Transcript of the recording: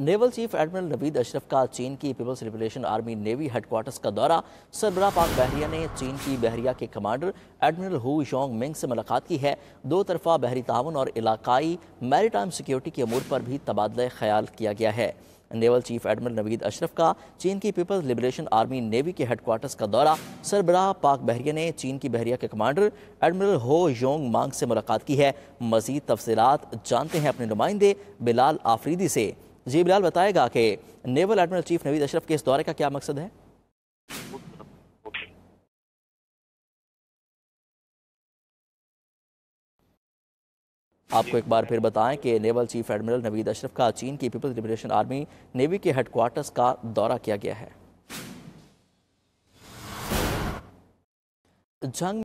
Naval chief admiral Naveed Ashraf का चीन की People's liberation army navy headquarters का दौरा। सरबराह पाक बहरिया ने चीन की बहरिया के commander admiral Hu Yong Ming से मुलाकात की है। दो तरफा बहरी तावन और इलाकाई मैरीटाइम सिक्योरिटी के अमूर पर भी तबादला ख्याल किया गया है। Naval chief admiral Naveed Ashraf का चीन की पीपल्स लिबरेशन आर्मी नेवी के हेडक्वार्टर्स का दौरा। सरबराह पाक बहरिया ने चीन की बहरिया के commander admiral Hu Yong Ming से मुलाकात की है। मज़ीद तफसीलात जानते हैं अपने नुमाइंदे बिलाल आफरीदी से। जी बिलाल बताएगा कि naval admiral chief Naveed Ashraf के इस दौरे का क्या मकसद है? आपको एक बार फिर बताएं कि naval chief admiral Naveed Ashraf का चीन की पीपल्स लिबरेशन आर्मी नेवी के हेडक्वार्टर्स का दौरा किया गया है।